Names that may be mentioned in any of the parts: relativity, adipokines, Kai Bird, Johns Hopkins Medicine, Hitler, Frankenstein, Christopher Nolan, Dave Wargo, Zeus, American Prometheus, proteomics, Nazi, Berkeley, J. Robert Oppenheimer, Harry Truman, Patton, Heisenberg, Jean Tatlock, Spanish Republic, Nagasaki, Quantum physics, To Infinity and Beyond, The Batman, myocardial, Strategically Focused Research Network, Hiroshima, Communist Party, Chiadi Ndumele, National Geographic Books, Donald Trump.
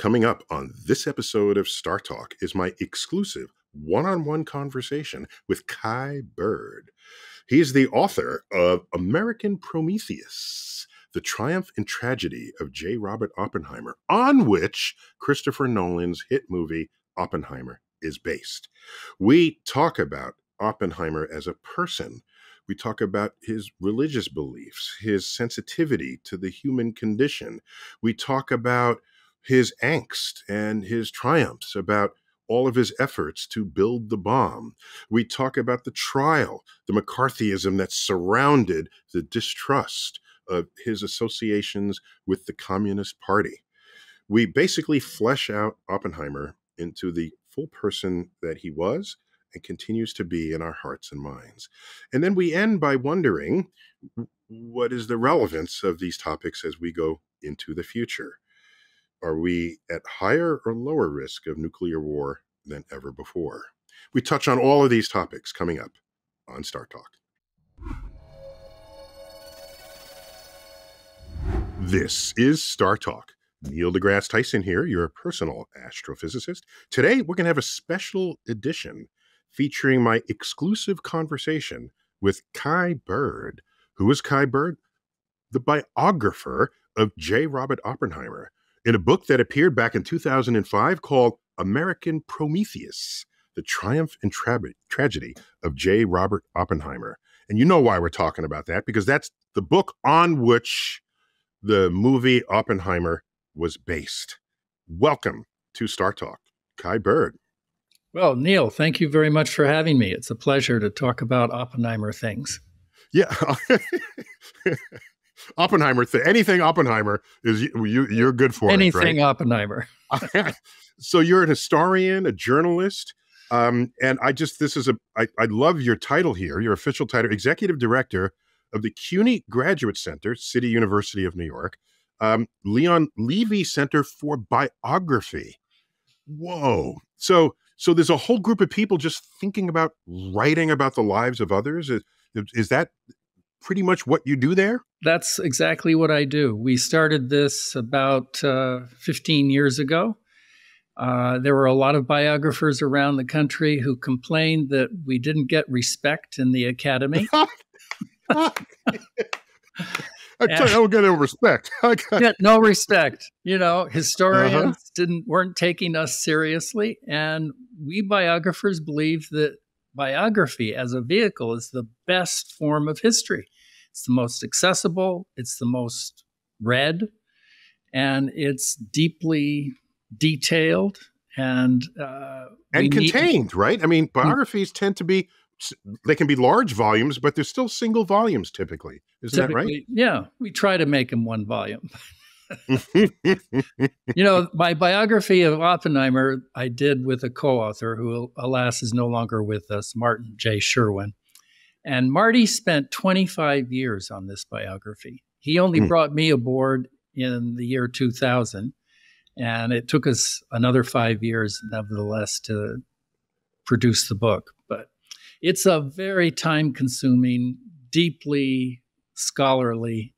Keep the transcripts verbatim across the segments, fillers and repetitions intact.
Coming up on this episode of Star Talk is my exclusive one-on-one conversation with Kai Bird. He is the author of American Prometheus, The Triumph and Tragedy of J. Robert Oppenheimer, on which Christopher Nolan's hit movie Oppenheimer is based. We talk about Oppenheimer as a person. We talk about his religious beliefs, his sensitivity to the human condition. We talk about his angst and his triumphs, about all of his efforts to build the bomb. We talk about the trial, the McCarthyism that surrounded the distrust of his associations with the Communist Party. We basically flesh out Oppenheimer into the full person that he was and continues to be in our hearts and minds. And then we end by wondering, what is the relevance of these topics as we go into the future? Are we at higher or lower risk of nuclear war than ever before? We touch on all of these topics coming up on Star Talk. This is Star Talk. Neil deGrasse Tyson here, your personal astrophysicist. Today, we're going to have a special edition featuring my exclusive conversation with Kai Bird. Who is Kai Bird? The biographer of J. Robert Oppenheimer, in a book that appeared back in two thousand five called American Prometheus, The Triumph and Tra- Tragedy of J. Robert Oppenheimer. And you know why we're talking about that, because that's the book on which the movie Oppenheimer was based. Welcome to Star Talk, Kai Bird. Well, Neil, thank you very much for having me. It's a pleasure to talk about Oppenheimer things. Yeah. Oppenheimer, th- anything Oppenheimer is you, you, you're good for anything it, right? Oppenheimer. So you're an historian, a journalist, um, and I just this is a I, I love your title here, your official title, executive director of the C U N Y Graduate Center, City University of New York, um, Leon Levy Center for Biography. Whoa! So so there's a whole group of people just thinking about writing about the lives of others. Is, is that pretty much what you do there? That's exactly what I do. We started this about uh, fifteen years ago. Uh, there were a lot of biographers around the country who complained that we didn't get respect in the academy. I tell you, I don't get no respect. Yeah, no respect. You know, historians uh-huh. didn't weren't taking us seriously, and we biographers believe that biography as a vehicle is the best form of history. It's the most accessible, it's the most read, and it's deeply detailed and uh, and contained, need- right? I mean, biographies tend to be, they can be large volumes, but they're still single volumes typically. Isn't typically, that right? Yeah, we try to make them one volume. You know, my biography of Oppenheimer I did with a co-author who, alas, is no longer with us, Martin J. Sherwin. And Marty spent twenty-five years on this biography. He only mm. brought me aboard in the year two thousand, and it took us another five years, nevertheless, to produce the book. But it's a very time-consuming, deeply scholarly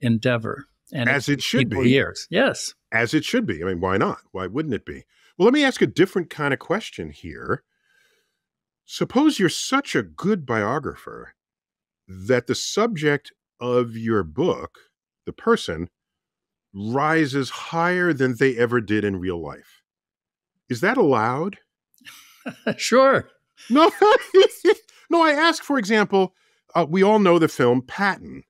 endeavor. And as it should be. Years. Yes. As it should be. I mean, why not? Why wouldn't it be? Well, let me ask a different kind of question here. Suppose you're such a good biographer that the subject of your book, the person, rises higher than they ever did in real life. Is that allowed? Sure. No, no, I ask, for example, uh, we all know the film Patton,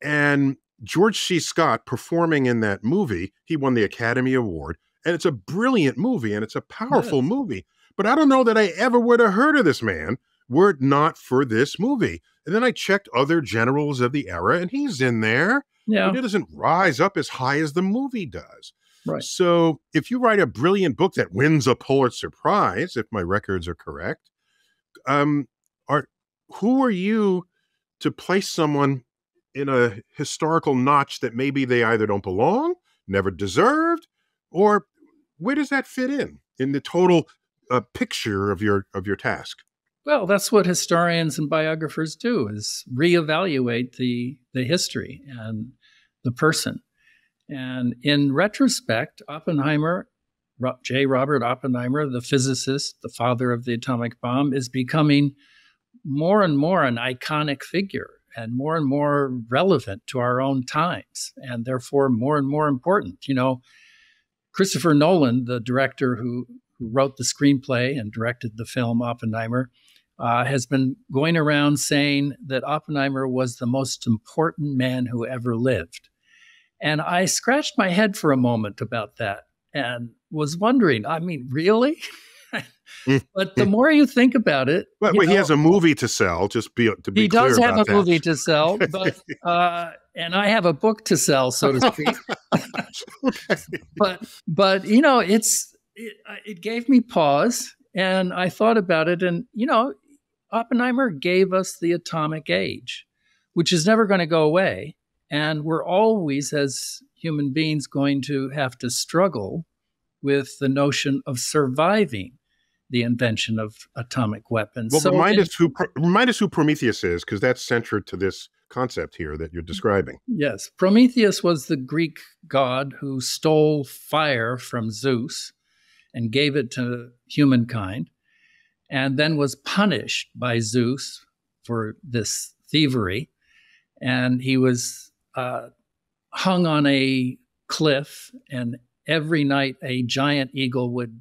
and George C. Scott performing in that movie, he won the Academy Award, and it's a brilliant movie, and it's a powerful yes. movie, but I don't know that I ever would have heard of this man were it not for this movie. And then I checked other generals of the era, and he's in there, yeah. but it doesn't rise up as high as the movie does. Right. So if you write a brilliant book that wins a Pulitzer Prize, if my records are correct, um, are who are you to place someone in a historical notch that maybe they either don't belong, never deserved, or where does that fit in, in the total uh, picture of your of your task? Well, that's what historians and biographers do, is reevaluate the, the history and the person. And in retrospect, Oppenheimer, J. Robert Oppenheimer, the physicist, the father of the atomic bomb, is becoming more and more an iconic figure and more and more relevant to our own times, and therefore more and more important. You know, Christopher Nolan, the director who, who wrote the screenplay and directed the film Oppenheimer, uh, has been going around saying that Oppenheimer was the most important man who ever lived. And I scratched my head for a moment about that and was wondering, I mean, really? But the more you think about it, well, well, know, he has a movie to sell. Just be to be he clear does have about a that. movie to sell, but uh, and I have a book to sell, so to speak. but but you know, it's it, it gave me pause, and I thought about it, and you know, Oppenheimer gave us the atomic age, which is never going to go away, and we're always as human beings going to have to struggle with the notion of surviving the invention of atomic weapons. Well, so remind, in, us who, remind us who Prometheus is, because that's centered to this concept here that you're describing. Yes. Prometheus was the Greek god who stole fire from Zeus and gave it to humankind, and then was punished by Zeus for this thievery. And he was uh, hung on a cliff, and every night a giant eagle would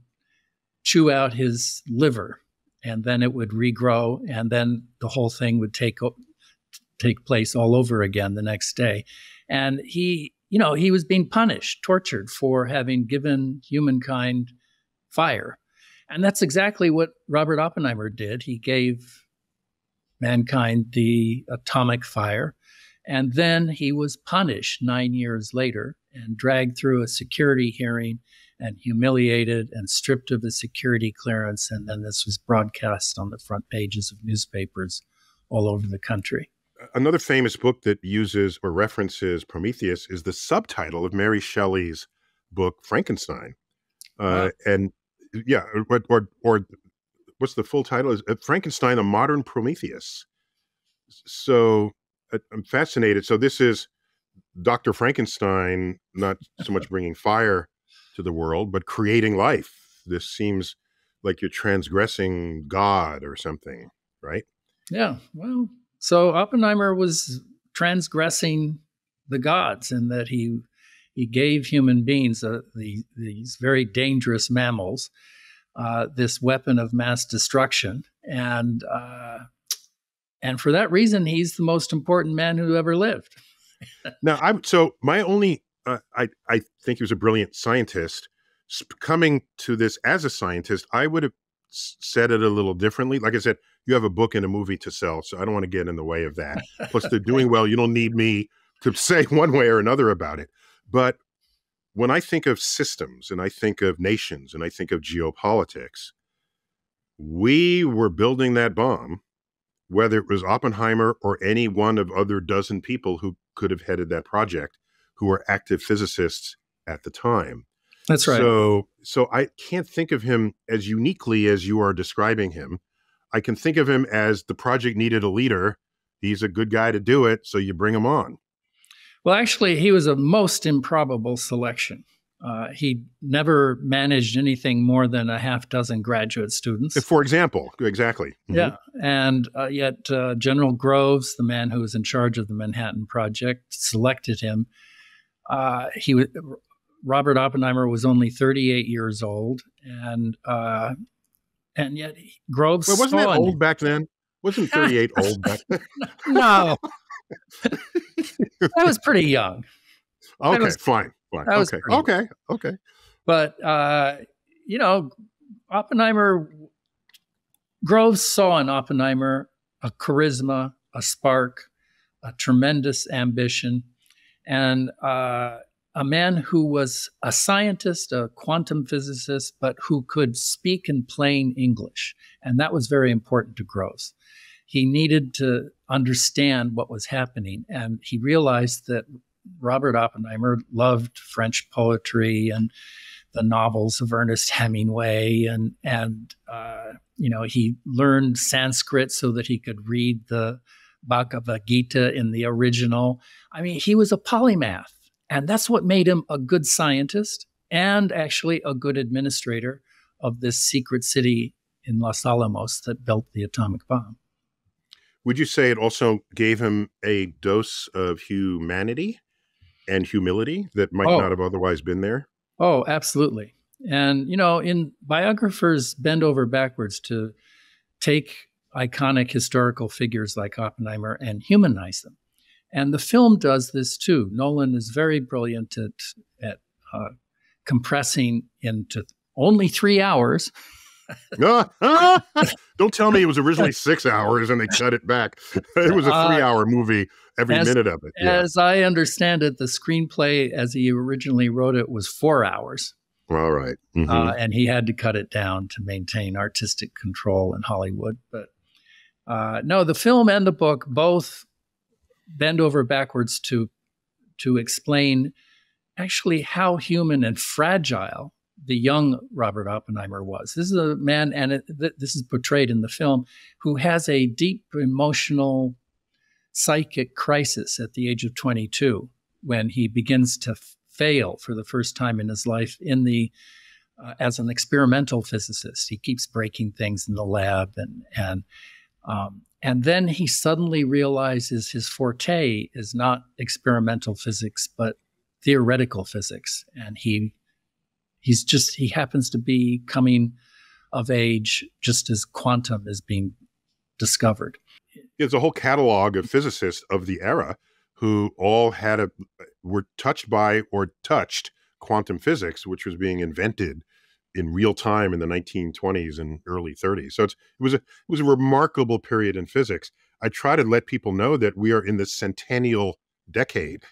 chew out his liver, and then it would regrow, and then the whole thing would take take place all over again the next day. And he, you know, he was being punished, tortured for having given humankind fire. And that's exactly what Robert Oppenheimer did. He gave mankind the atomic fire, and then he was punished nine years later and dragged through a security hearing and humiliated and stripped of his security clearance. And then this was broadcast on the front pages of newspapers all over the country. Another famous book that uses or references Prometheus is the subtitle of Mary Shelley's book, Frankenstein. Uh, wow. And yeah, or, or, or what's the full title? Is Frankenstein, a Modern Prometheus. So I'm fascinated. So this is Doctor Frankenstein, not so much bringing fire to the world, but creating life. This seems like you're transgressing God or something, right? Yeah, well, so Oppenheimer was transgressing the gods in that he he gave human beings, uh, the, these very dangerous mammals, uh, this weapon of mass destruction. And, uh, and for that reason, he's the most important man who ever lived. Now, I so my only... Uh, I, I think he was a brilliant scientist. Coming to this as a scientist, I would have said it a little differently. Like I said, you have a book and a movie to sell, so I don't want to get in the way of that. Plus, they're doing well. You don't need me to say one way or another about it. But when I think of systems and I think of nations and I think of geopolitics, we were building that bomb, whether it was Oppenheimer or any one of other dozen people who could have headed that project, who were active physicists at the time. That's right. So, so I can't think of him as uniquely as you are describing him. I can think of him as the project needed a leader. He's a good guy to do it, so you bring him on. Well, actually, he was a most improbable selection. Uh, he never managed anything more than a half dozen graduate students. For example, exactly. Mm-hmm. Yeah, and uh, yet uh, General Groves, the man who was in charge of the Manhattan Project, selected him. Uh, he was, Robert Oppenheimer was only thirty-eight years old, and uh, and yet he, Groves. Well, wasn't that old back then? Wasn't thirty-eight old back then? No, I was pretty young. Okay, was, fine, fine. Okay, okay, okay. But uh, you know, Oppenheimer, Groves saw in Oppenheimer a charisma, a spark, a tremendous ambition. And uh, a man who was a scientist, a quantum physicist, but who could speak in plain English. And that was very important to Groves. He needed to understand what was happening. And he realized that Robert Oppenheimer loved French poetry and the novels of Ernest Hemingway. And, and uh, you know, he learned Sanskrit so that he could read the Bhagavad Gita in the original. I mean, he was a polymath, And that's what made him a good scientist and actually a good administrator of this secret city in Los Alamos that built the atomic bomb. Would you say it also gave him a dose of humanity and humility that might oh. not have otherwise been there? Oh, absolutely. And, you know, in biographers bend over backwards to take iconic historical figures like Oppenheimer and humanize them. And the film does this too. Nolan is very brilliant at, at uh, compressing into only three hours. Don't tell me it was originally six hours and they cut it back. It was a three-hour movie, every as, minute of it. Yeah. As I understand it, the screenplay as he originally wrote it was four hours. All right. Mm-hmm. uh, and he had to cut it down to maintain artistic control in Hollywood. But uh, no, the film and the book both bend over backwards to to explain actually how human and fragile the young Robert Oppenheimer was. This is a man, and it, th this is portrayed in the film, who has a deep emotional psychic crisis at the age of twenty-two when he begins to fail for the first time in his life in the uh, as an experimental physicist. He keeps breaking things in the lab, and and um, and then he suddenly realizes his forte is not experimental physics but theoretical physics, and he. He's just, he happens to be coming of age just as quantum is being discovered. There's a whole catalog of physicists of the era who all had a, were touched by or touched quantum physics, which was being invented in real time in the nineteen twenties and early thirties. So it's, it was a, it was a remarkable period in physics. I try to let people know that we are in the centennial decade.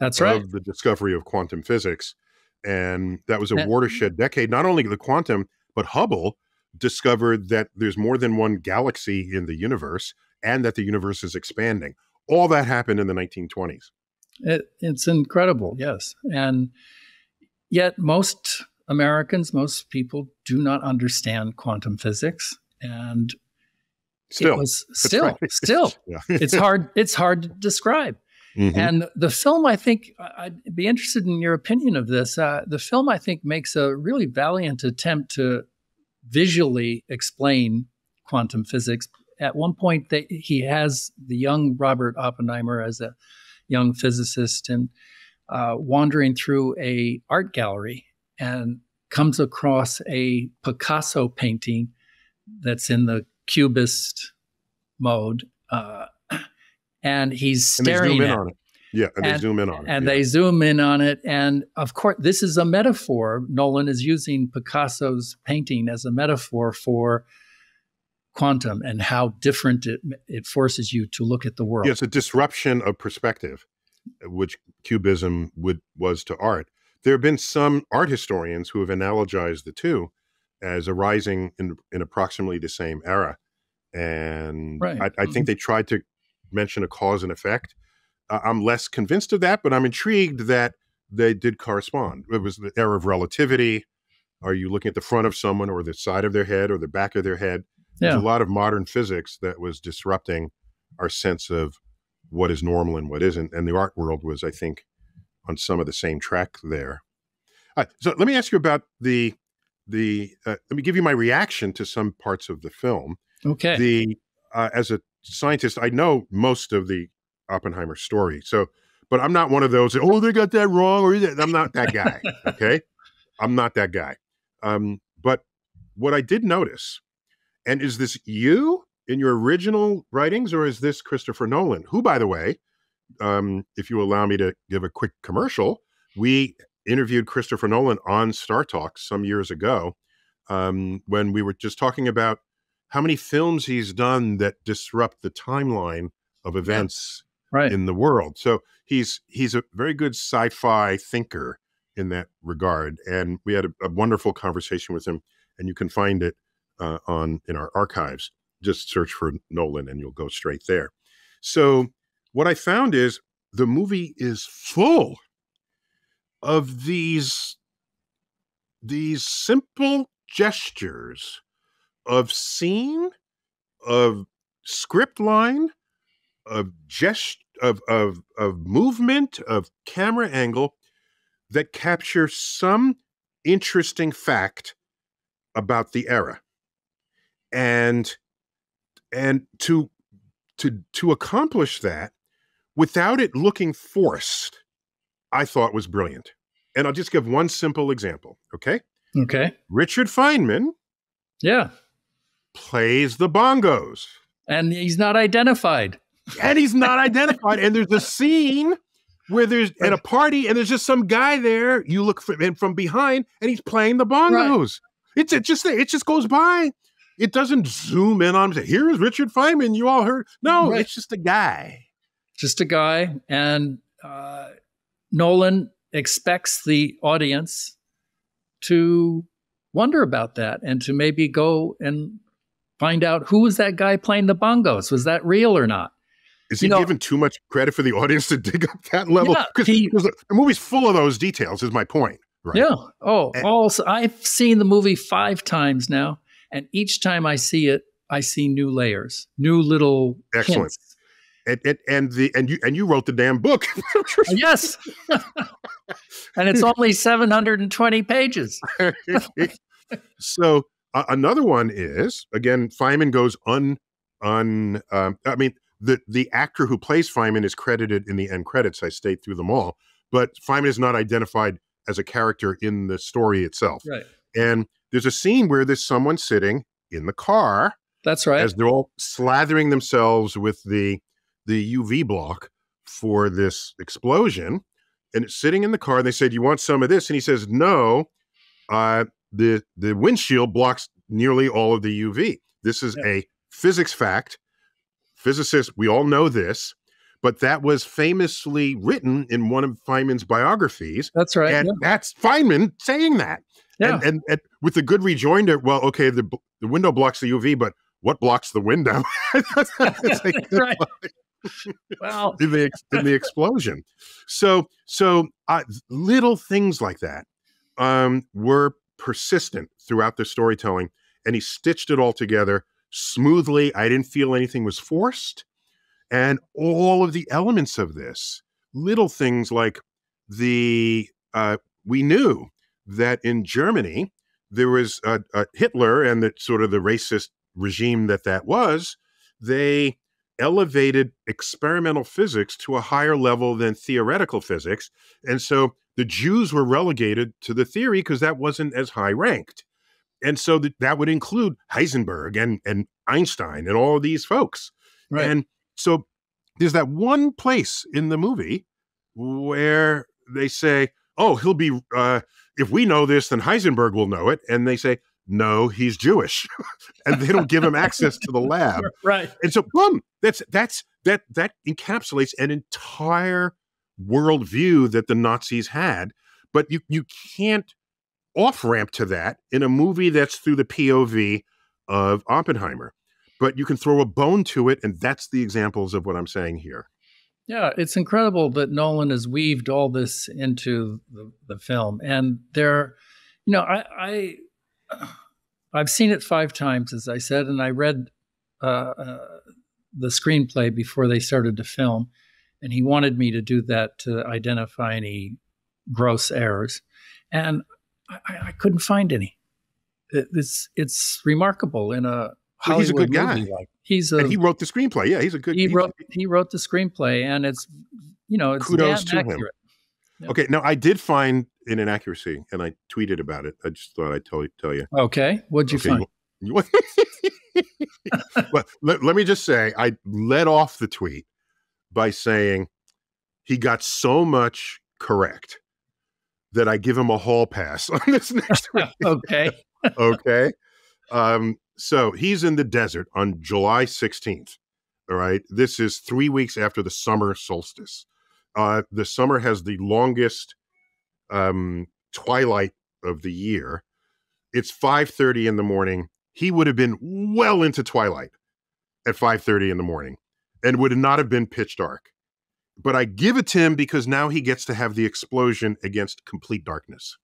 That's right. Of the discovery of quantum physics. And that was a watershed decade. Not only the quantum, but Hubble discovered that there's more than one galaxy in the universe and that the universe is expanding. All that happened in the nineteen twenties. It, it's incredible, yes. And yet most Americans, most people do not understand quantum physics. And still, it was still, right. still, yeah. it's hard, it's hard to describe. Mm-hmm. And the film, I think, I'd be interested in your opinion of this. Uh, the film, I think, makes a really valiant attempt to visually explain quantum physics. At one point, they, he has the young Robert Oppenheimer as a young physicist and uh, wandering through a art gallery and comes across a Picasso painting that's in the cubist mode. Uh, And he's staring at it. Yeah, and they zoom in on it. And they zoom in on it. And of course, this is a metaphor. Nolan is using Picasso's painting as a metaphor for quantum and how different it, it forces you to look at the world. Yeah, it's a disruption of perspective, which cubism would, was to art. There have been some art historians who have analogized the two as arising in, in approximately the same era. And right. I, I think they tried to mention a cause and effect. Uh, I'm less convinced of that, but I'm intrigued that they did correspond. It was the era of relativity. Are you looking at the front of someone or the side of their head or the back of their head? Yeah. There's a lot of modern physics that was disrupting our sense of what is normal and what isn't. And the art world was, I think, on some of the same track there. All right, so let me ask you about the, the uh, let me give you my reaction to some parts of the film. Okay. The, uh, as a scientist, I know most of the Oppenheimer story, so but I'm not one of those, oh, they got that wrong, or I'm not that guy. Okay, I'm not that guy. Um, but what I did notice, and is this you in your original writings, or is this Christopher Nolan, who, by the way, um, if you allow me to give a quick commercial, we interviewed Christopher Nolan on Star Talk some years ago um, when we were just talking about how many films he's done that disrupt the timeline of events right. in the world. So he's, he's a very good sci-fi thinker in that regard. And we had a, a wonderful conversation with him, and you can find it uh, on, in our archives. Just search for Nolan and you'll go straight there. So what I found is the movie is full of these, these simple gestures of scene, of script line, of gest, of, of, of movement, of camera angle that capture some interesting fact about the era. And and to to to accomplish that without it looking forced, I thought was brilliant. And I'll just give one simple example, okay? Okay. Richard Feynman yeah. plays the bongos. And he's not identified. And he's not identified. And there's a scene where there's at a party and there's just some guy there. You look for him from behind and he's playing the bongos. Right. It's it just it just goes by. It doesn't zoom in on him. Here's Richard Feynman. You all heard. No, right. It's just a guy. Just a guy. And uh, Nolan expects the audience to wonder about that and to maybe go and find out who was that guy playing the bongos. Was that real or not? Is he you know, given too much credit for the audience to dig up that level? Because yeah, the movie's full of those details is my point. Right? Yeah. Oh, and, also, I've seen the movie five times now. And each time I see it, I see new layers, new little Excellent. hints. And, and, and, the, and, you, and you wrote the damn book. Yes. And it's only seven hundred twenty pages. So uh, another one is, again, Feynman goes un, un um, I mean, the, the actor who plays Feynman is credited in the end credits. I stayed through them all. But Feynman is not identified as a character in the story itself. Right. And there's a scene where there's someone sitting in the car. That's right. As they're all slathering themselves with the the U V block for this explosion, and it's sitting in the car. And they said, "You want some of this?" And he says, "No, uh, the the windshield blocks nearly all of the U V. This is yeah. a physics fact. Physicists, we all know this, but that was famously written in one of Feynman's biographies. That's right. And yeah. that's Feynman saying that. Yeah. And, and, and with the good rejoinder, well, okay, the the window blocks the U V, but what blocks the window? It's like, right. Wow. in, the, in the explosion. So, so uh, little things like that um, were persistent throughout the storytelling, and he stitched it all together smoothly. I didn't feel anything was forced. And all of the elements of this, little things like the, uh, we knew that in Germany, there was a, a Hitler and the sort of the racist regime that that was, they elevated experimental physics to a higher level than theoretical physics. And so the Jews were relegated to the theory because that wasn't as high ranked. And so th that would include Heisenberg and, and Einstein and all of these folks. Right. And so there's that one place in the movie where they say, oh, he'll be, uh, if we know this, then Heisenberg will know it. And they say, no, he's Jewish. And they don't give him access to the lab. Right. And so, boom, that's, that's, that, that encapsulates an entire worldview that the Nazis had. But you, you can't off-ramp to that in a movie that's through the P O V of Oppenheimer. But you can throw a bone to it, and that's the examples of what I'm saying here. Yeah, it's incredible that Nolan has weaved all this into the, the film. And there, you know, I, I, I've seen it five times, as I said, and I read uh, uh, the screenplay before they started to film. And he wanted me to do that to identify any gross errors. And I, I couldn't find any. It, it's, it's remarkable in a... Well, he's a good guy. Like. He's a, and he wrote the screenplay. Yeah, he's a good guy. He wrote, he wrote the screenplay, and it's, you know, it's kudos to accurate. him. Yep. Okay, now I did find an inaccuracy, and I tweeted about it. I just thought I'd tell you. Tell you. Okay, what'd you okay, find? You, well, let, let me just say, I let off the tweet by saying he got so much correct that I give him a hall pass on this next week. Okay. Okay. Um, so he's in the desert on July sixteenth. All right. This is three weeks after the summer solstice. Uh, the summer has the longest um, twilight of the year. It's five thirty in the morning. He would have been well into twilight at five thirty in the morning and would not have been pitch dark. But I give it to him because now he gets to have the explosion against complete darkness.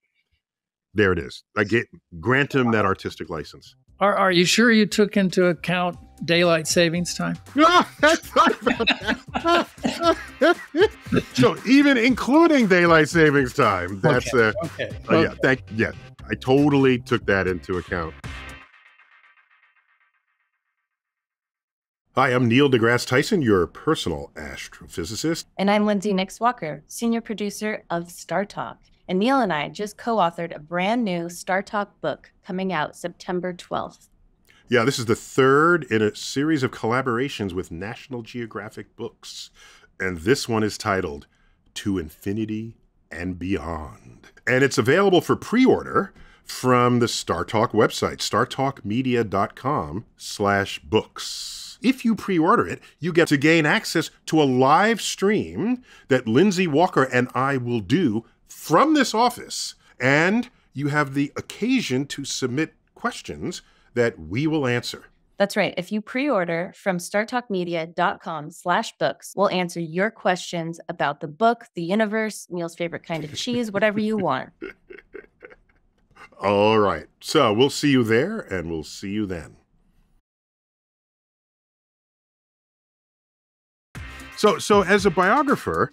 There it is. I get, grant him that artistic license. Are, are you sure you took into account daylight savings time. Oh, that's right about that. So even including daylight savings time, that's okay. Uh, okay. Uh, okay. Yeah, thank, yeah, I totally took that into account. Hi, I'm Neil deGrasse Tyson, your personal astrophysicist. And I'm Lindsay Nix Walker, senior producer of Star Talk. And Neil and I just co-authored a brand new Star Talk book coming out September twelfth. Yeah, this is the third in a series of collaborations with National Geographic Books. And this one is titled To Infinity and Beyond. And it's available for pre-order from the Star Talk website, startalkmedia dot com slash books. If you pre-order it, you get to gain access to a live stream that Lindsay Walker and I will do from this office. And you have the occasion to submit questions that we will answer. That's right. If you pre-order from startalkmedia dot com slash books, we'll answer your questions about the book, the universe, Neil's favorite kind of cheese, whatever you want. All right. So we'll see you there, and we'll see you then. So, so as a biographer,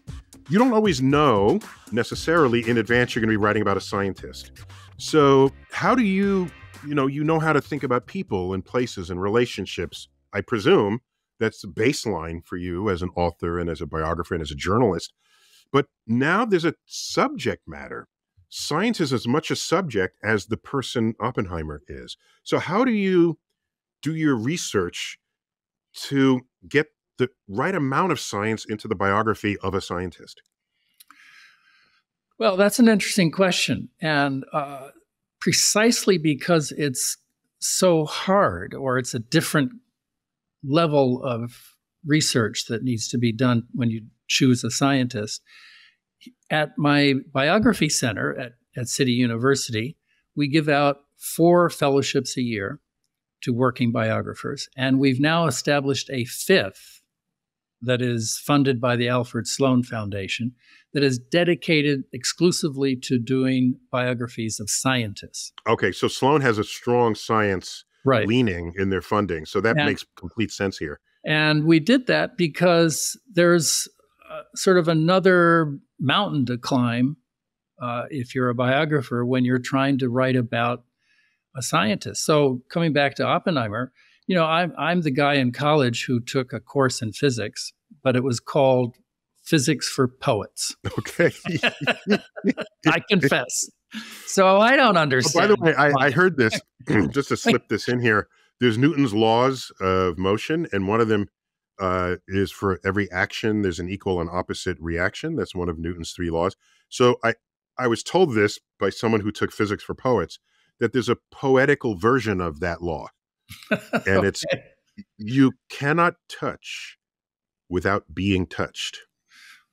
you don't always know necessarily in advance you're going to be writing about a scientist. So how do you, you know, you know how to think about people and places and relationships. I presume that's the baseline for you as an author and as a biographer and as a journalist. But now there's a subject matter. Science is as much a subject as the person Oppenheimer is. So how do you do your research to get the right amount of science into the biography of a scientist? Well, that's an interesting question. And uh, precisely because it's so hard, or it's a different level of research that needs to be done when you choose a scientist. At my biography center at, at City University, we give out four fellowships a year to working biographers. And we've now established a fifth that is funded by the Alfred Sloan Foundation that is dedicated exclusively to doing biographies of scientists. Okay, so Sloan has a strong science right. leaning in their funding, so that and, makes complete sense here. And we did that because there's uh, sort of another mountain to climb uh, if you're a biographer when you're trying to write about a scientist. So coming back to Oppenheimer, you know, I'm, I'm the guy in college who took a course in physics, but it was called Physics for Poets. Okay. I confess. So I don't understand. Oh, by the way, I, I heard this, just to slip this in here, there's Newton's laws of motion, and one of them uh, is for every action, there's an equal and opposite reaction. That's one of Newton's three laws. So I, I was told this by someone who took Physics for Poets, that there's a poetical version of that law. And okay. It's, you cannot touch without being touched.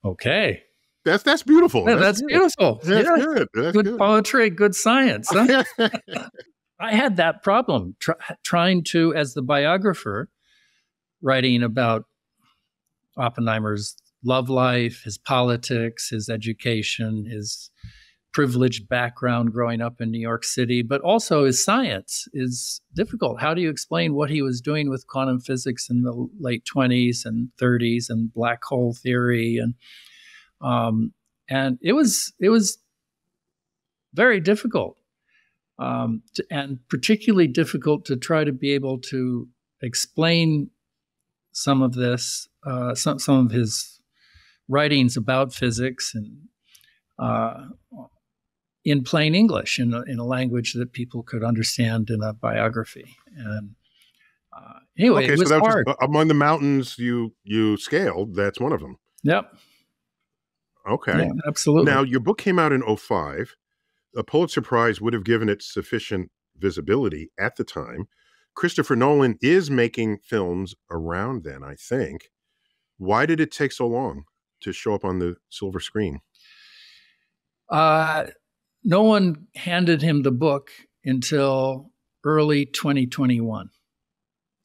Okay. That's, that's beautiful. Yeah, that's, that's beautiful. That's yeah. good. That's good, good poetry, good science. Huh? I had that problem try, trying to, as the biographer, writing about Oppenheimer's love life, his politics, his education, his privileged background growing up in New York City, but also his science is difficult. How do you explain what he was doing with quantum physics in the late twenties and thirties and black hole theory? And, um, and it was, it was very difficult, um, to, and particularly difficult to try to be able to explain some of this, uh, some, some of his writings about physics and, uh, in plain English, in a, in a language that people could understand in a biography. And uh, anyway, okay, it was so that was hard. Just, among the mountains you you scaled, that's one of them. Yep. Okay. Yeah, absolutely. Now, your book came out in oh five. The Pulitzer Prize would have given it sufficient visibility at the time. Christopher Nolan is making films around then, I think. Why did it take so long to show up on the silver screen? Uh... No one handed him the book until early twenty twenty-one.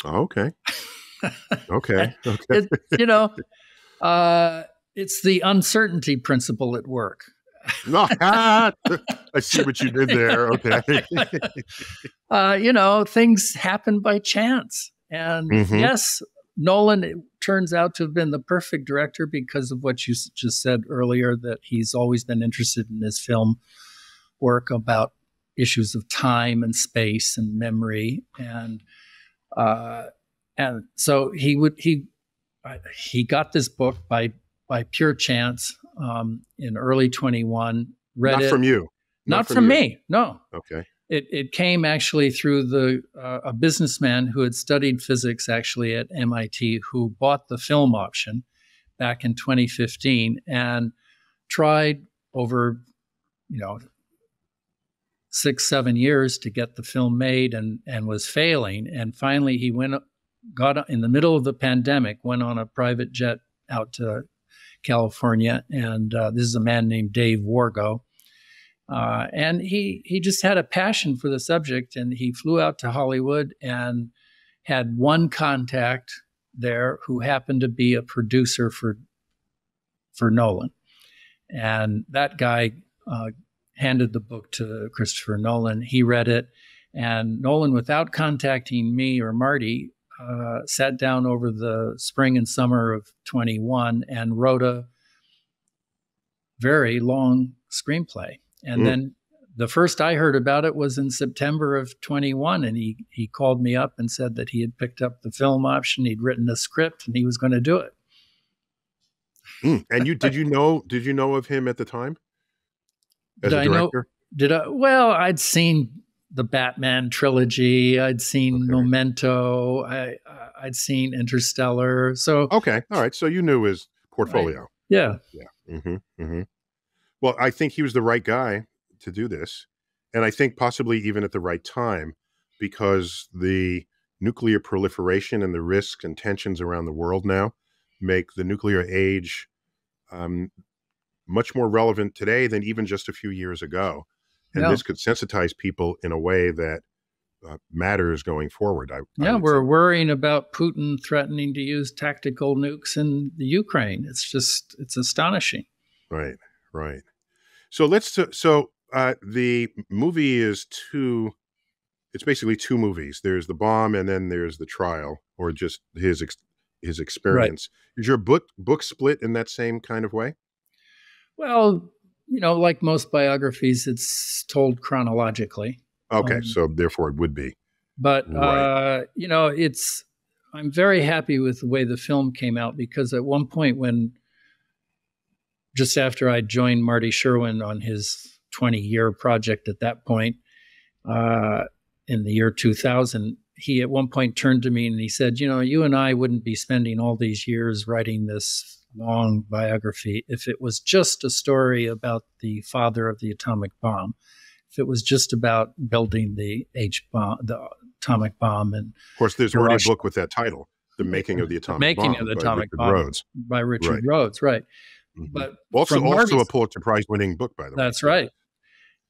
Oh, okay. Okay. Okay. It, you know, uh, it's the uncertainty principle at work. I see what you did there. Okay. uh, you know, things happen by chance. And mm-hmm. yes, Nolan turns out to have been the perfect director because of what you just said earlier, that he's always been interested in his film work about issues of time and space and memory. And uh, and so he would he he got this book by by pure chance um, in early twenty-one. Read not it. from you, not, not from, from me. No. Okay. It, it came actually through the uh, a businessman who had studied physics actually at M I T, who bought the film option back in twenty fifteen and tried over, you know, six, seven years to get the film made and, and was failing. And finally, he went got in the middle of the pandemic, went on a private jet out to California. And uh, this is a man named Dave Wargo. Uh, and he, he just had a passion for the subject, and he flew out to Hollywood and had one contact there who happened to be a producer for, for Nolan. And that guy uh, handed the book to Christopher Nolan. He read it, and Nolan, without contacting me or Marty, uh, sat down over the spring and summer of twenty-one and wrote a very long screenplay. And mm. then the first I heard about it was in September of twenty-one, and he he called me up and said that he had picked up the film option, he'd written a script, and he was going to do it. Mm. And you did you know did you know of him at the time as did a director? I know, did I? Well, I'd seen the Batman trilogy, I'd seen okay. Memento, I I'd seen Interstellar. So okay, all right, so you knew his portfolio. I, yeah, yeah. Mm-hmm, mm-hmm. Well, I think he was the right guy to do this, and I think possibly even at the right time, because the nuclear proliferation and the risks and tensions around the world now make the nuclear age um, much more relevant today than even just a few years ago. And yeah. this could sensitize people in a way that uh, matters going forward. I, yeah, I we're think. worrying about Putin threatening to use tactical nukes in the Ukraine. It's just, it's astonishing. Right, right. So let's, so uh, the movie is two, it's basically two movies. There's the bomb and then there's the trial, or just his, ex, his experience. Right. Is your book, book split in that same kind of way? Well, you know, like most biographies, it's told chronologically. Okay. Um, so therefore it would be. But, right. uh, you know, it's, I'm very happy with the way the film came out, because at one point when, just after I joined Marty Sherwin on his twenty-year project at that point, uh, in the year two thousand, he at one point turned to me and he said, you know, you and I wouldn't be spending all these years writing this long biography if it was just a story about the father of the atomic bomb, if it was just about building the H-bomb, the atomic bomb. And of course, there's Hiroshima. already a book with that title, The Making of the Atomic the Making Bomb, of the atomic Richard bomb Rhodes. by Richard right. Rhodes, right. Mm-hmm. But also, also a Pulitzer Prize winning book, by the way. That's right.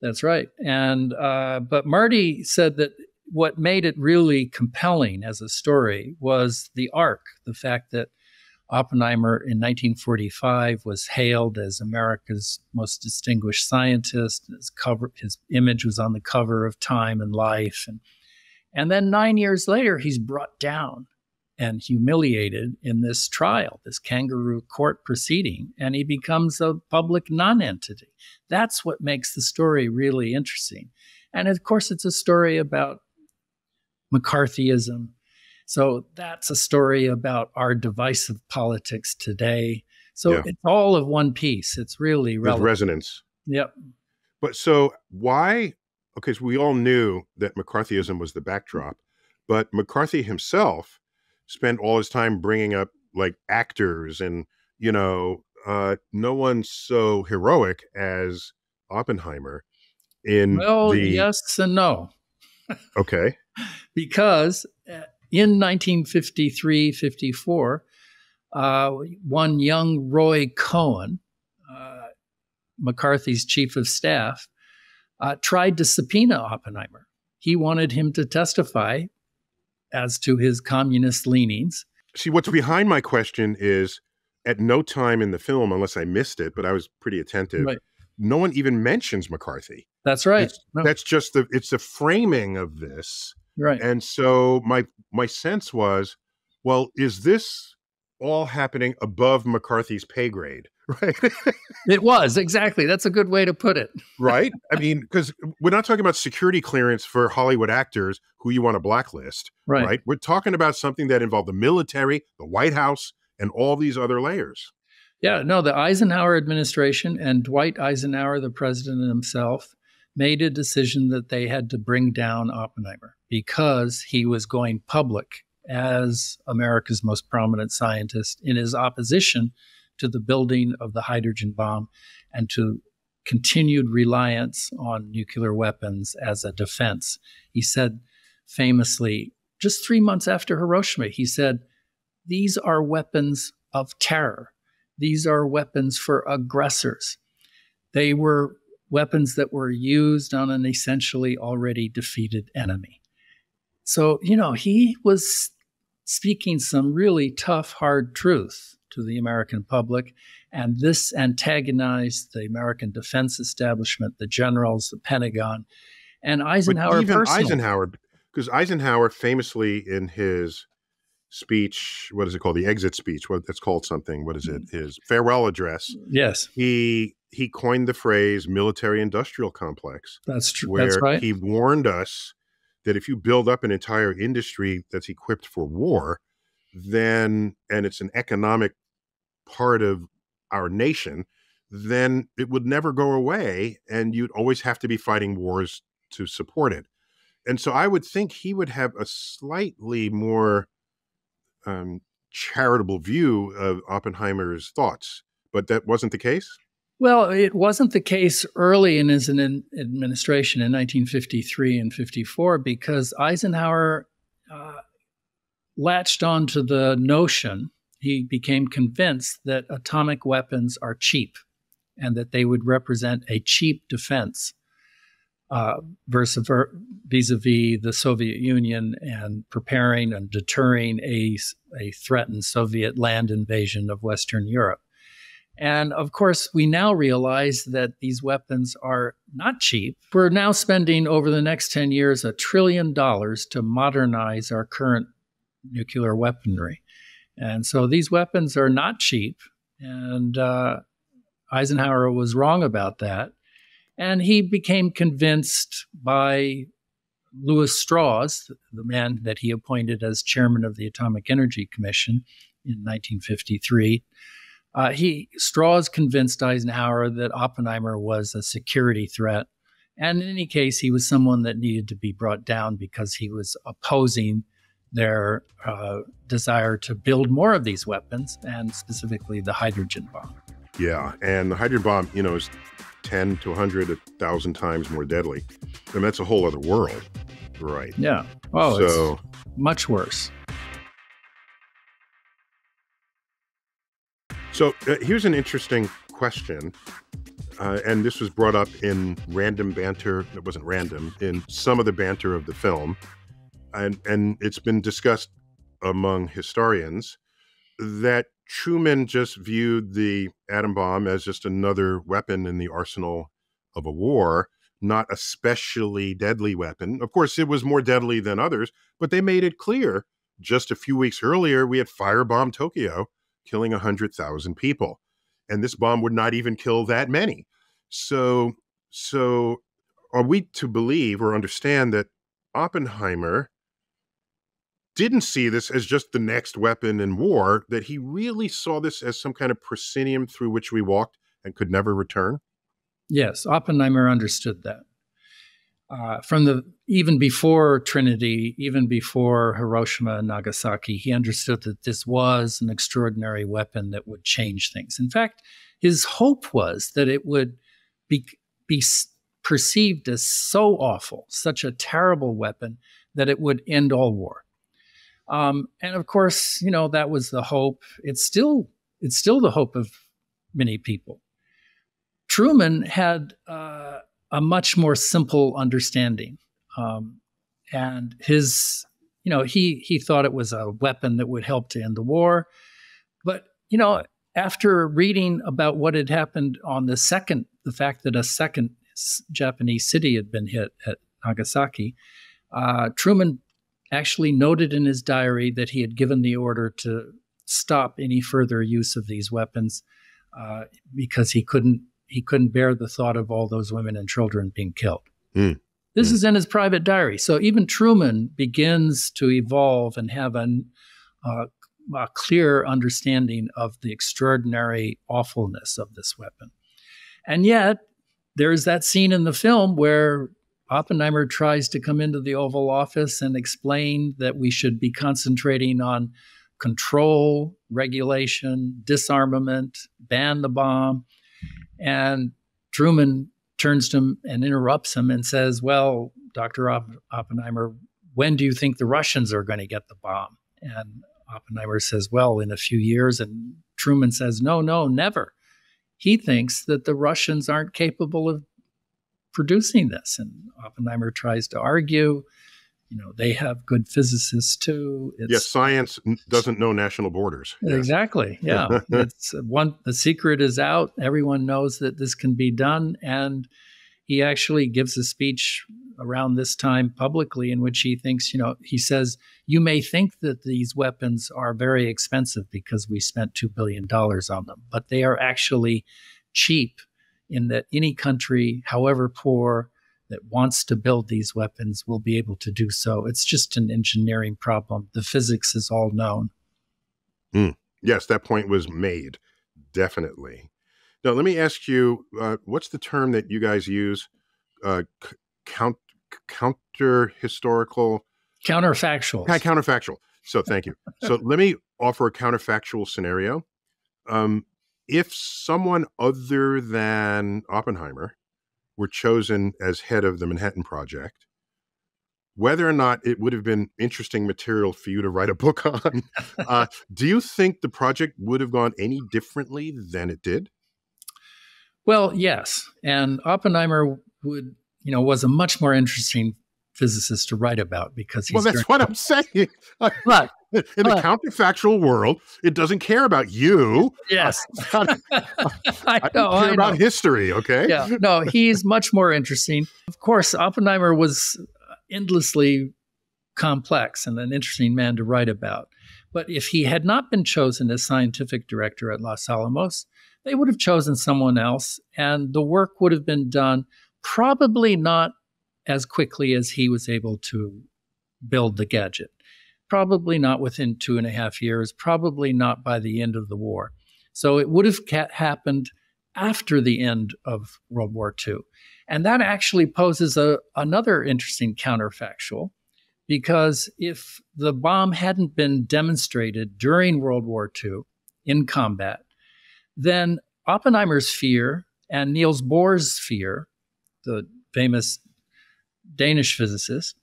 That's right. And, uh, but Marty said that what made it really compelling as a story was the arc, the fact that Oppenheimer in nineteen forty-five was hailed as America's most distinguished scientist. His cover, his image was on the cover of Time and Life. And, and then nine years later, he's brought down and humiliated in this trial, this kangaroo court proceeding, and he becomes a public nonentity. That's what makes the story really interesting. And of course, it's a story about McCarthyism. So that's a story about our divisive politics today. So yeah. it's all of one piece. It's really relevant. With resonance. Yep. But so why, okay, so we all knew that McCarthyism was the backdrop, but McCarthy himself spend all his time bringing up like actors and, you know, uh, no one so heroic as Oppenheimer in well, the... yes and no. Okay. Because in nineteen fifty-three fifty-four, uh, one young Roy Cohen, uh, McCarthy's chief of staff, uh, tried to subpoena Oppenheimer. He wanted him to testify as to his communist leanings. See, what's behind my question is at no time in the film, unless I missed it, but I was pretty attentive, right. no one even mentions McCarthy. That's right. It's, no. That's just the, it's the framing of this Right. And so my my sense was, well, is this all happening above McCarthy's pay grade? Right. It was, exactly. That's a good way to put it. Right. I mean, because we're not talking about security clearance for Hollywood actors who you want to blacklist. Right. Right. We're talking about something that involved the military, the White House, and all these other layers. Yeah, no, the Eisenhower administration and Dwight Eisenhower, the president himself, made a decision that they had to bring down Oppenheimer because he was going public as America's most prominent scientist in his opposition to the building of the hydrogen bomb and to continued reliance on nuclear weapons as a defense. He said famously, just three months after Hiroshima, he said, "These are weapons of terror. These are weapons for aggressors." They were weapons that were used on an essentially already defeated enemy. So, you know, he was speaking some really tough, hard truth to the American public. And this antagonized the American defense establishment, the generals, the Pentagon, and Eisenhower personally. But even Eisenhower, because Eisenhower famously in his speech, what is it called? The exit speech. What that's called something. What is it? His farewell address. Yes. He he coined the phrase military-industrial complex. That's true. Where that's right. He warned us that if you build up an entire industry that's equipped for war, then and it's an economic part of our nation, then it would never go away, and you'd always have to be fighting wars to support it. And so I would think he would have a slightly more Um, charitable view of Oppenheimer's thoughts, but that wasn't the case? Well, it wasn't the case early in his in administration in nineteen fifty-three and fifty-four because Eisenhower uh, latched onto the notion, he became convinced that atomic weapons are cheap and that they would represent a cheap defense Uh, versus, vis-a-vis the Soviet Union and preparing and deterring a, a threatened Soviet land invasion of Western Europe. And of course, we now realize that these weapons are not cheap. We're now spending over the next ten years a trillion dollars to modernize our current nuclear weaponry. And so these weapons are not cheap. And uh, Eisenhower was wrong about that. And he became convinced by Lewis Strauss, the man that he appointed as chairman of the Atomic Energy Commission in nineteen fifty-three. Uh, he Strauss convinced Eisenhower that Oppenheimer was a security threat. And in any case, he was someone that needed to be brought down because he was opposing their uh, desire to build more of these weapons, and specifically the hydrogen bomb. Yeah, and the hydrogen bomb, you know, is ten to a hundred, a thousand times more deadly. And that's a whole other world, right? Yeah. Oh, so it's much worse. So uh, here's an interesting question. Uh, and this was brought up in random banter. It wasn't random, in some of the banter of the film. And, and it's been discussed among historians that Truman just viewed the atom bomb as just another weapon in the arsenal of a war, not a specially deadly weapon. Of course, it was more deadly than others, but they made it clear just a few weeks earlier, we had firebombed Tokyo, killing one hundred thousand people. And this bomb would not even kill that many. So, so are we to believe or understand that Oppenheimer didn't see this as just the next weapon in war, that he really saw this as some kind of proscenium through which we walked and could never return? Yes, Oppenheimer understood that. Uh, from the, even before Trinity, even before Hiroshima and Nagasaki, he understood that this was an extraordinary weapon that would change things. In fact, his hope was that it would be, be perceived as so awful, such a terrible weapon, that it would end all war. Um, and of course, you know, that was the hope. It's still, it's still the hope of many people. Truman had uh, a much more simple understanding. Um, and his, you know, he, he thought it was a weapon that would help to end the war. But, you know, after reading about what had happened on the second, the fact that a second Japanese city had been hit at Nagasaki, uh, Truman actually noted in his diary that he had given the order to stop any further use of these weapons uh, because he couldn't he couldn't bear the thought of all those women and children being killed. Mm. This mm. is in his private diary. So even Truman begins to evolve and have an, uh, a clear understanding of the extraordinary awfulness of this weapon. And yet there is that scene in the film where Oppenheimer tries to come into the Oval Office and explain that we should be concentrating on control, regulation, disarmament, ban the bomb. And Truman turns to him and interrupts him and says, well, Doctor Oppenheimer, when do you think the Russians are going to get the bomb? And Oppenheimer says, well, in a few years. And Truman says, no, no, never. He thinks that the Russians aren't capable of producing this. And Oppenheimer tries to argue, you know, they have good physicists too. It's, yes, science doesn't know national borders. Exactly. Yeah. It's one, the secret is out. Everyone knows that this can be done. And he actually gives a speech around this time publicly in which he thinks, you know, he says, you may think that these weapons are very expensive because we spent two billion dollars on them, but they are actually cheap in that any country, however poor, that wants to build these weapons will be able to do so. It's just an engineering problem. The physics is all known. Mm. Yes, that point was made, definitely. Now, let me ask you, uh, what's the term that you guys use? Uh, count, counter-historical? Counterfactual. Counterfactual. So thank you. So let me offer a counterfactual scenario. Um, if someone other than Oppenheimer were chosen as head of the Manhattan Project, whether or not it would have been interesting material for you to write a book on, uh, do you think the project would have gone any differently than it did? Well, yes. And Oppenheimer would, you know, was a much more interesting physicist to write about because he's— Well, that's what I'm saying. Look. In the uh, counterfactual world, it doesn't care about you. Yes. I don't, I don't I know, care I about history, okay? Yeah. No, he's much more interesting. Of course, Oppenheimer was endlessly complex and an interesting man to write about. But if he had not been chosen as scientific director at Los Alamos, they would have chosen someone else, and the work would have been done probably not as quickly as he was able to build the gadget. Probably not within two and a half years, probably not by the end of the war. So it would have ca- happened after the end of World War Two. And that actually poses a, another interesting counterfactual, because if the bomb hadn't been demonstrated during World War Two in combat, then Oppenheimer's fear and Niels Bohr's fear, the famous Danish physicist,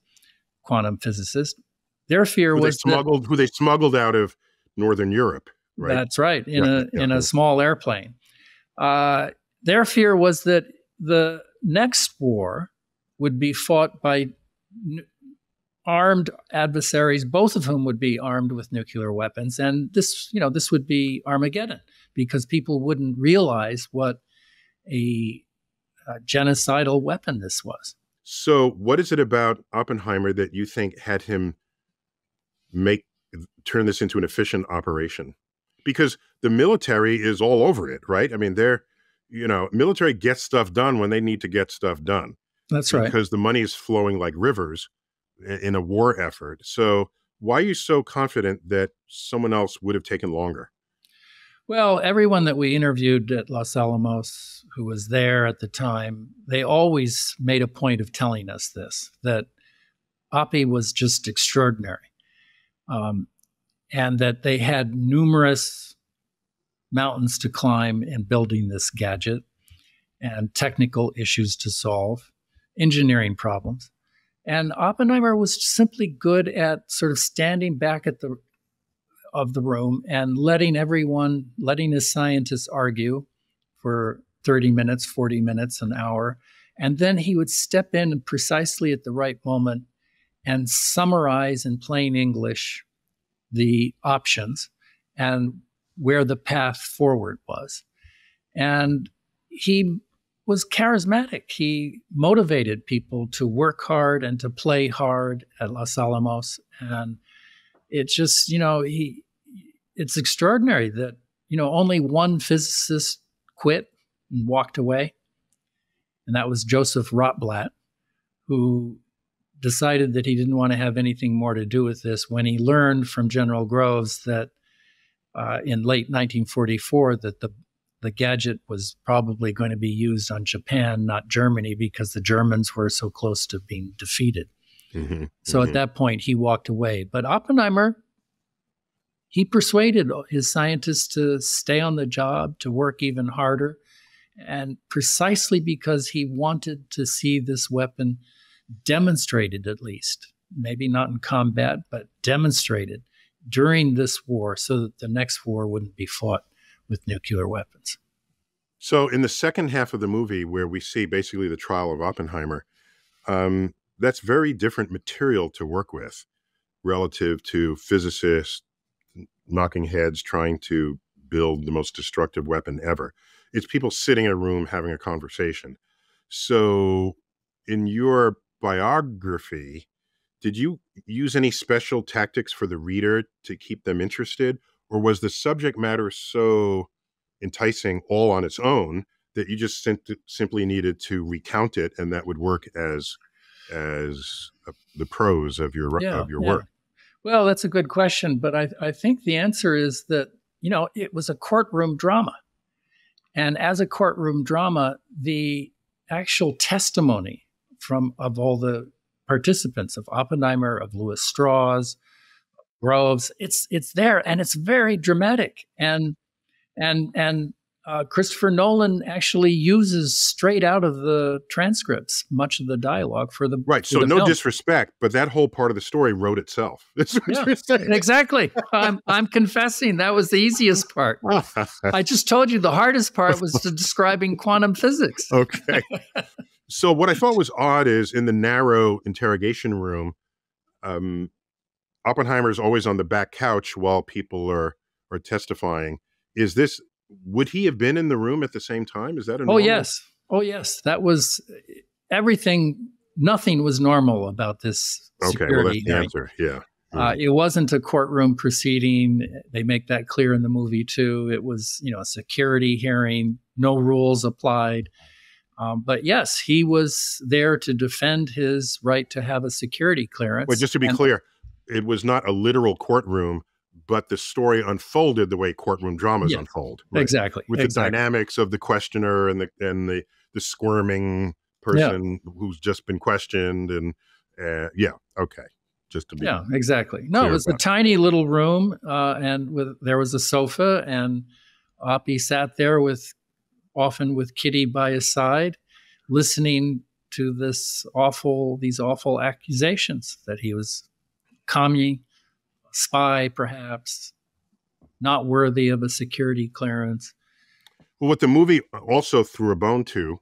quantum physicist, their fear who was they smuggled, that, who they smuggled out of Northern Europe, right? That's right, in yeah, a yeah, in yeah. a small airplane. Uh, their fear was that the next war would be fought by n- armed adversaries, both of whom would be armed with nuclear weapons, and this, you know, this would be Armageddon because people wouldn't realize what a, a genocidal weapon this was. So, what is it about Oppenheimer that you think had him make turn this into an efficient operation? Because the military is all over it, right? I mean, they're, you know, military gets stuff done when they need to get stuff done. That's right. Because the money is flowing like rivers in a war effort. So why are you so confident that someone else would have taken longer? Well, everyone that we interviewed at Los Alamos who was there at the time, they always made a point of telling us this, that Oppie was just extraordinary. Um, and that they had numerous mountains to climb in building this gadget and technical issues to solve, engineering problems. And Oppenheimer was simply good at sort of standing back at the of the room and letting everyone, letting his scientists argue for thirty minutes, forty minutes, an hour. And then he would step in precisely at the right moment and summarize in plain English the options and where the path forward was. And he was charismatic. He motivated people to work hard and to play hard at Los Alamos. And it's just, you know, he, it's extraordinary that, you know, only one physicist quit and walked away. And that was Joseph Rotblat, who decided that he didn't want to have anything more to do with this when he learned from General Groves that uh, in late nineteen forty-four that the the gadget was probably going to be used on Japan, not Germany, because the Germans were so close to being defeated. Mm-hmm. So mm-hmm. at that point, he walked away. But Oppenheimer, he persuaded his scientists to stay on the job, to work even harder, and precisely because he wanted to see this weapon demonstrated, at least, maybe not in combat, but demonstrated during this war so that the next war wouldn't be fought with nuclear weapons. So in the second half of the movie, where we see basically the trial of Oppenheimer, um, that's very different material to work with relative to physicists knocking heads, trying to build the most destructive weapon ever. It's people sitting in a room having a conversation. So in your biography, did you use any special tactics for the reader to keep them interested? Or was the subject matter so enticing all on its own that you just sim simply needed to recount it, and that would work as as a, the prose of your, yeah, of your yeah. work? Well, that's a good question. But I, I think the answer is that, you know, it was a courtroom drama. And as a courtroom drama, the actual testimony from of all the participants, of Oppenheimer, of Lewis Strauss, Groves, it's it's there, and it's very dramatic. And and and uh, Christopher Nolan actually uses straight out of the transcripts much of the dialogue for the right. So the no film. disrespect, but that whole part of the story wrote itself. That's what yeah, you're saying. Exactly. I'm I'm confessing that was the easiest part. I just told you the hardest part was to describing quantum physics. Okay. So what I thought was odd is in the narrow interrogation room, um, Oppenheimer's always on the back couch while people are, are testifying. Is this, would he have been in the room at the same time? Is that a normal? Oh, yes. Oh, yes. That was everything. Nothing was normal about this security. Okay, well, that's the answer. Yeah. Uh, it wasn't a courtroom proceeding. They make that clear in the movie, too. It was, you know, a security hearing. No rules applied. Um, but yes, he was there to defend his right to have a security clearance. Well, just to be and, clear, it was not a literal courtroom, but the story unfolded the way courtroom dramas yes, unfold. Right? Exactly. With exactly. the dynamics of the questioner and the and the, the squirming person yeah. who's just been questioned. And uh, yeah, okay. Just to be yeah, exactly. No, it was a it. tiny little room, uh, and with there was a sofa, and Oppie sat there with. often with Kitty by his side, listening to this awful, these awful accusations that he was commie, a spy, perhaps, not worthy of a security clearance. Well, what the movie also threw a bone to,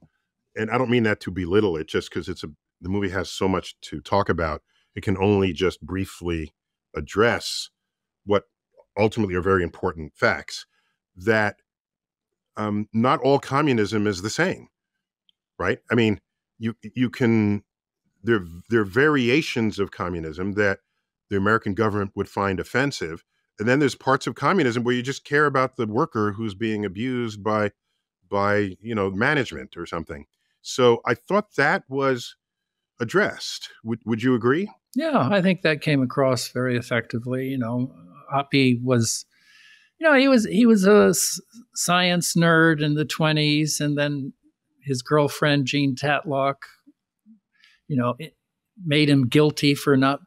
and I don't mean that to belittle it, just because it's a the movie has so much to talk about, it can only just briefly address what ultimately are very important facts, that Um, not all communism is the same, right? I mean, you you can, there, there are variations of communism that the American government would find offensive. And then there's parts of communism where you just care about the worker who's being abused by, by you know, management or something. So I thought that was addressed. Would, would you agree? Yeah, I think that came across very effectively. You know, Oppie was... You know, he was he was a science nerd in the twenties, and then his girlfriend Jean Tatlock, you know, it made him guilty for not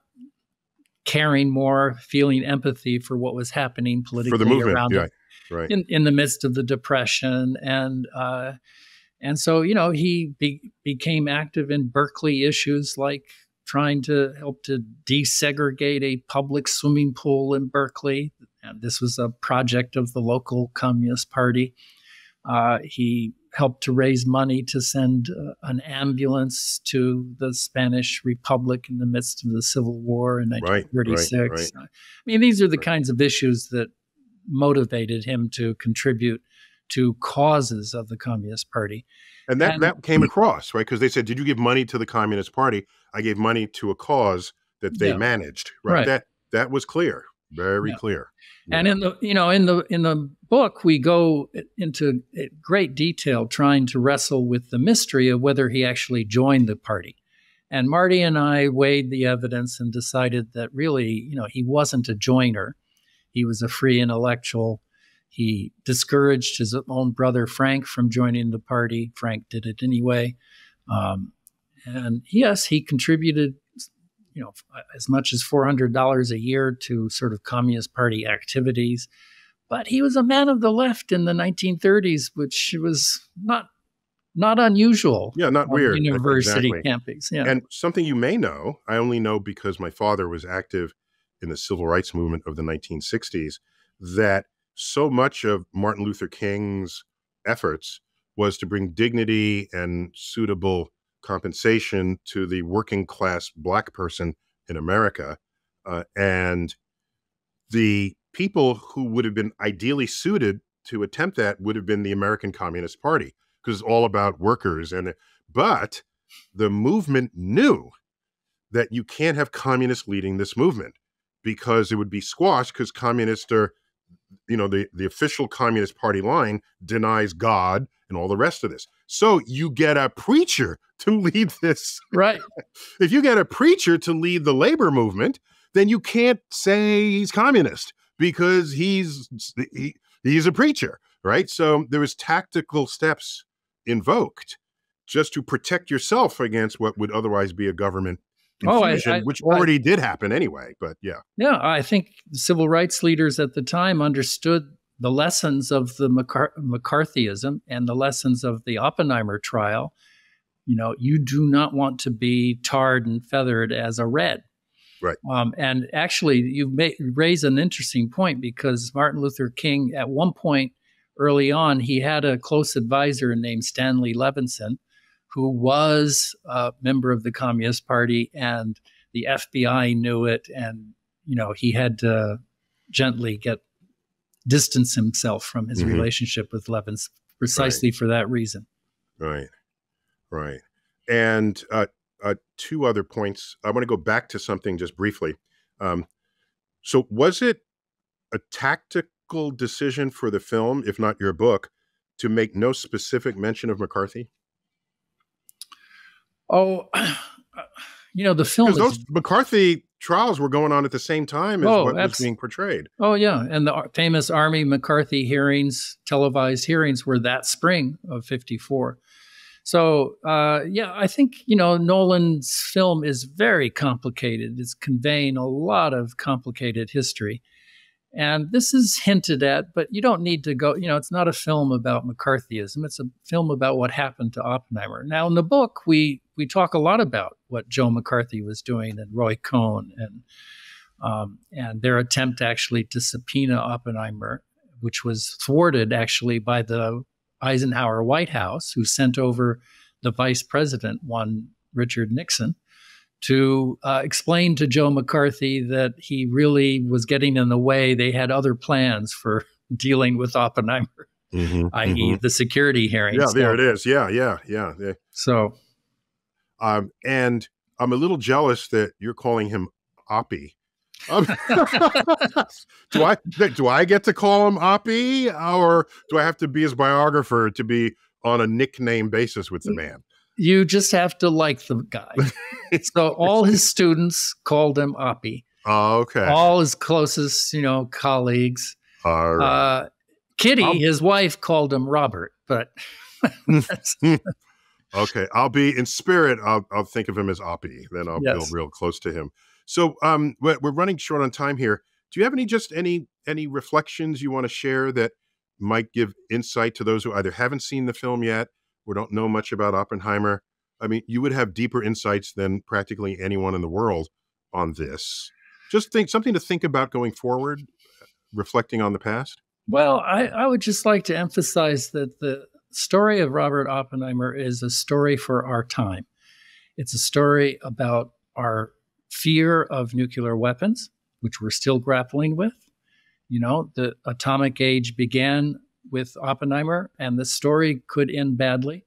caring more, feeling empathy for what was happening politically for the movement, around yeah, him, right. in in the midst of the Depression, and uh, and so you know he be, became active in Berkeley issues like trying to help to desegregate a public swimming pool in Berkeley. And this was a project of the local Communist Party. Uh, he helped to raise money to send uh, an ambulance to the Spanish Republic in the midst of the Civil War in nineteen thirty-six. Right, right, right. I mean, these are the right. kinds of issues that motivated him to contribute to causes of the Communist Party. And that, and that came across, right? Because they said, did you give money to the Communist Party? I gave money to a cause that they yeah. managed, right? right? That that was clear, very yeah. clear. Yeah. And in the, you know, in the, in the book, we go into great detail trying to wrestle with the mystery of whether he actually joined the party. And Marty and I weighed the evidence and decided that really, you know, he wasn't a joiner. He was a free intellectual. He discouraged his own brother, Frank, from joining the party. Frank did it anyway. Um, and yes, he contributed, you know, as much as four hundred dollars a year to sort of Communist Party activities. But he was a man of the left in the nineteen thirties, which was not Not unusual. Yeah, not weird. University exactly. campings. Yeah. And something you may know, I only know because my father was active in the civil rights movement of the nineteen sixties, that so much of Martin Luther King's efforts was to bring dignity and suitable compensation to the working class Black person in America. Uh, and the people who would have been ideally suited to attempt that would have been the American Communist Party, because it's all about workers. And but the movement knew that you can't have communists leading this movement because it would be squashed, because communists are, you know, the, the official Communist Party line denies God and all the rest of this. So you get a preacher to lead this. Right. If you get a preacher to lead the labor movement, then you can't say he's communist because he's, he, he's a preacher, right? So there was tactical steps invoked just to protect yourself against what would otherwise be a government infusion, oh, I, I, which already I, did happen anyway, but yeah. Yeah, I think civil rights leaders at the time understood the lessons of the McCar McCarthyism and the lessons of the Oppenheimer trial. You know, you do not want to be tarred and feathered as a red. Right. Um, and actually, you raise an interesting point, because Martin Luther King, at one point, early on, he had a close advisor named Stanley Levinson, who was a member of the Communist Party, and the F B I knew it. And, you know, he had to gently get distance himself from his mm-hmm. relationship with Levinson precisely right. for that reason. Right. Right. And uh, uh, two other points. I want to go back to something just briefly. Um, so was it a tactic decision for the film, if not your book, to make no specific mention of McCarthy? Oh, you know, the film, because those McCarthy trials were going on at the same time as oh, what was being portrayed. Oh, yeah. And the famous Army McCarthy hearings, televised hearings, were that spring of fifty-four. So, uh, yeah, I think, you know, Nolan's film is very complicated. It's conveying a lot of complicated history. And this is hinted at, but you don't need to go, you know, it's not a film about McCarthyism. It's a film about what happened to Oppenheimer. Now, in the book, we we talk a lot about what Joe McCarthy was doing, and Roy Cohn, and um, and their attempt actually to subpoena Oppenheimer, which was thwarted actually by the Eisenhower White House, who sent over the vice president, one Richard Nixon, to uh, explain to Joe McCarthy that he really was getting in the way. They had other plans for dealing with Oppenheimer, mm-hmm, that is mm-hmm. the security hearings. Yeah, there it is. Yeah, yeah, yeah. yeah. So, um, and I'm a little jealous that you're calling him Oppie. Um, do I do I get to call him Oppie, or do I have to be his biographer to be on a nickname basis with the man? You just have to like the guy. So all his students called him Oppie. Oh, okay. All his closest, you know, colleagues. All right. Uh, Kitty, I'll... his wife, called him Robert. But that's... okay, I'll be in spirit. I'll I'll think of him as Oppie. Then I'll yes. feel real close to him. So um, we're, we're running short on time here. Do you have any just any any reflections you want to share that might give insight to those who either haven't seen the film yet or don't know much about Oppenheimer? I mean, you would have deeper insights than practically anyone in the world on this. Just think something to think about going forward, reflecting on the past. Well, I, I would just like to emphasize that the story of Robert Oppenheimer is a story for our time. It's a story about our fear of nuclear weapons, which we're still grappling with. You know, the atomic age began with Oppenheimer, and the story could end badly.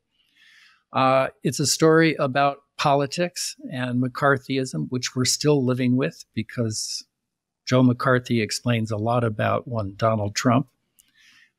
Uh, it's a story about politics and McCarthyism, which we're still living with because Joe McCarthy explains a lot about one Donald Trump.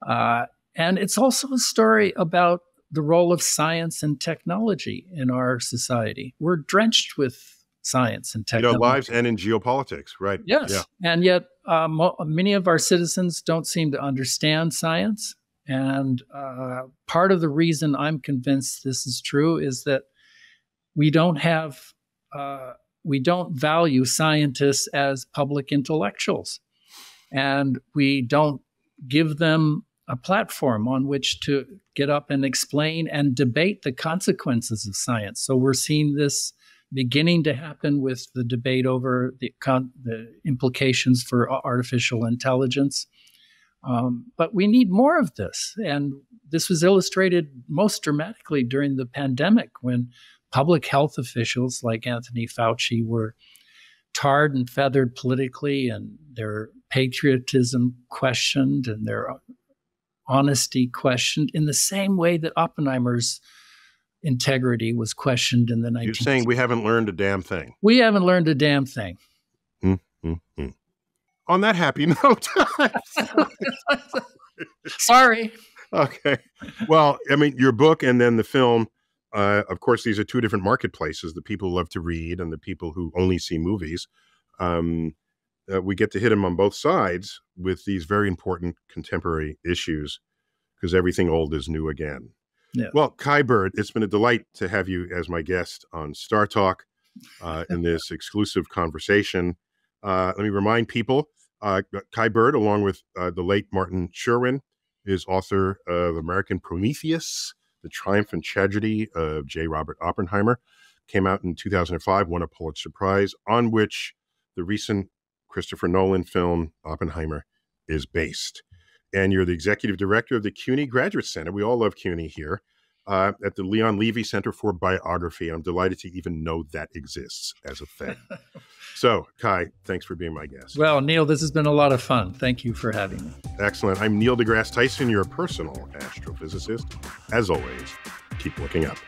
Uh, and it's also a story about the role of science and technology in our society. We're drenched with science and technology. In our lives and in geopolitics, right? Yes. Yeah. And yet uh, mo many of our citizens don't seem to understand science. And uh, part of the reason I'm convinced this is true is that we don't have, uh, we don't value scientists as public intellectuals, and we don't give them a platform on which to get up and explain and debate the consequences of science. So we're seeing this beginning to happen with the debate over the, con the implications for artificial intelligence. Um, but we need more of this. And this was illustrated most dramatically during the pandemic, when public health officials like Anthony Fauci were tarred and feathered politically, and their patriotism questioned and their honesty questioned, in the same way that Oppenheimer's integrity was questioned in the nineteen sixties. You're saying we haven't learned a damn thing. We haven't learned a damn thing. Mm, mm, mm. On that happy note. Sorry. Okay. Well, I mean, your book and then the film, uh, of course, these are two different marketplaces, the people who love to read and the people who only see movies. Um, uh, we get to hit them on both sides with these very important contemporary issues, because everything old is new again. Yeah. Well, Kai Bird, it's been a delight to have you as my guest on Star Talk uh, in this exclusive conversation. Uh, let me remind people, uh, Kai Bird, along with uh, the late Martin Sherwin, is author of American Prometheus, The Triumph and Tragedy of J. Robert Oppenheimer. Came out in two thousand five, won a Pulitzer Prize, on which the recent Christopher Nolan film Oppenheimer is based. And you're the executive director of the C U N Y Graduate Center. We all love C U N Y here, uh, at the Leon Levy Center for Biography. I'm delighted to even know that exists as a thing. So, Kai, thanks for being my guest. Well, Neil, this has been a lot of fun. Thank you for having me. Excellent. I'm Neil deGrasse Tyson, your personal astrophysicist. As always, keep looking up.